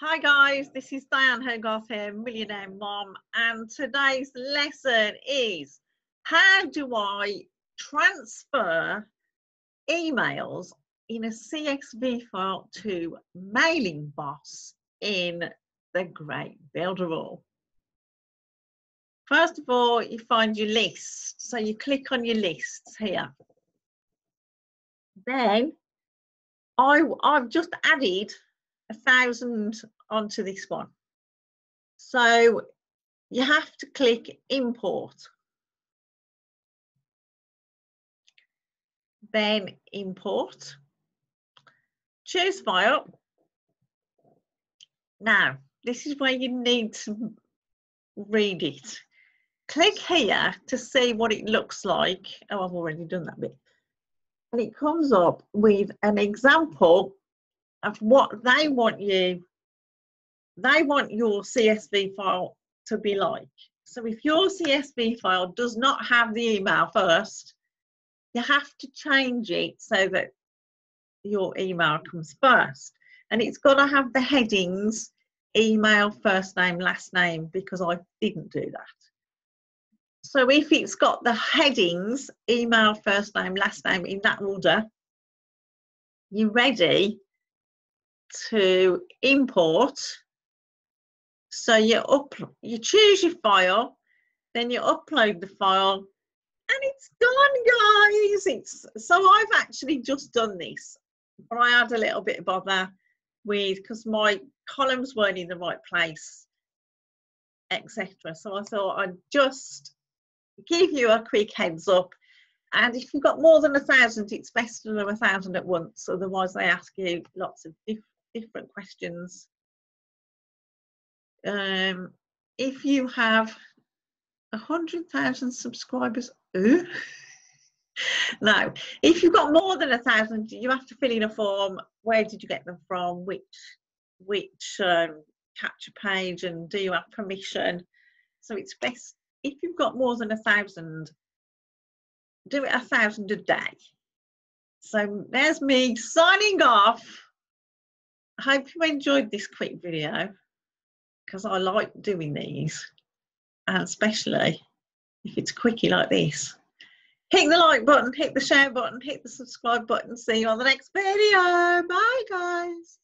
Hi guys, this is Diane Hoggarth here, Millionaire Mom, and today's lesson is how do I transfer emails in a CSV file to Mailing Boss in the great Builderall. First of all, you find your list, so you click on your lists here. Then I've just added 1,000 onto this one, so you have to click import, then import, choose file. Now this is where you need to read it. Click here to see what it looks like. Oh, I've already done that bit, and it comes up with an example of what they want your CSV file to be like. So if your CSV file does not have the email first, you have to change it so that your email comes first. And it's got to have the headings, email, first name, last name, because I didn't do that. So if it's got the headings, email, first name, last name in that order, you're ready to import. So you choose your file, then you upload the file, and it's done, guys. So I've actually just done this, but I had a little bit of bother with, because my columns weren't in the right place, etc. So I thought I'd just give you a quick heads up. And if you've got more than 1,000, it's best to do 1,000 at once, otherwise they ask you lots of different questions. If you have 100,000 subscribers, no, if you've got more than 1,000, you have to fill in a form. Where did you get them from? Which capture page, and do you have permission? So it's best if you've got more than 1,000, do it 1,000 a day. So there's me signing off. I hope you enjoyed this quick video, because I like doing these, and especially if it's quickie like this. Hit the like button, hit the share button, hit the subscribe button. See you on the next video. Bye guys.